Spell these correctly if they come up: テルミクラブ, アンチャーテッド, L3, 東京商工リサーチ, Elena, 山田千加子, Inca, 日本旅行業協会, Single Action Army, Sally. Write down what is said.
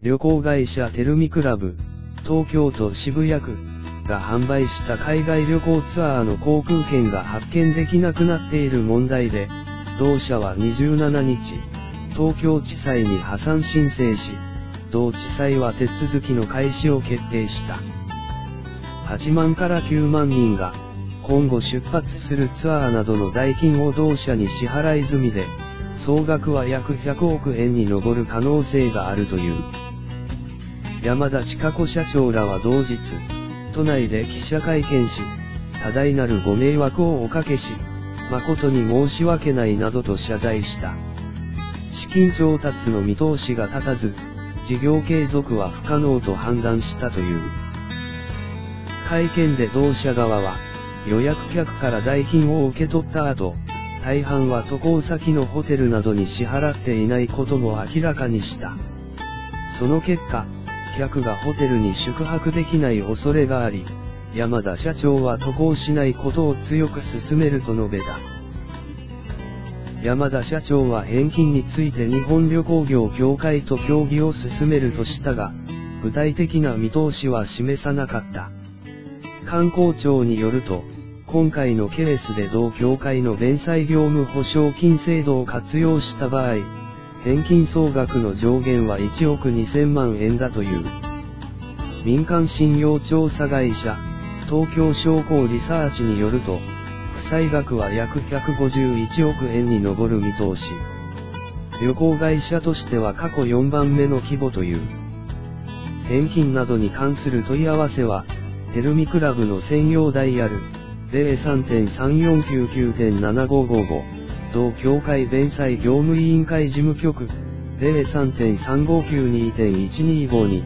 旅行会社テルミクラブ、東京都渋谷区が販売した海外旅行ツアーの航空券が発券できなくなっている問題で、同社は27日、東京地裁に破産申請し、同地裁は手続きの開始を決定した。8万から9万人が、今後出発するツアーなどの代金を同社に支払い済みで、総額は約100億円に上る可能性があるという。山田千加子社長らは同日、都内で記者会見し、多大なるご迷惑をおかけし、誠に申し訳ないなどと謝罪した。資金調達の見通しが立たず、事業継続は不可能と判断したという。会見で同社側は、予約客から代金を受け取った後、大半は渡航先のホテルなどに支払っていないことも明らかにした。その結果、客がホテルに宿泊できない恐れがあり、山田社長は渡航しないことを強く勧めると述べた。山田社長は返金について日本旅行業協会と協議を進めるとしたが、具体的な見通しは示さなかった。観光庁によると、今回のケースで同協会の弁済業務保証金制度を活用した場合、返金総額の上限は1億2000万円だという。民間信用調査会社、東京商工リサーチによると、負債額は約151億円に上る見通し。旅行会社としては過去4番目の規模という。返金などに関する問い合わせは、テルミクラブの専用ダイヤル、03.3499.7555、同協会弁済業務委員会事務局、03.3592.1252、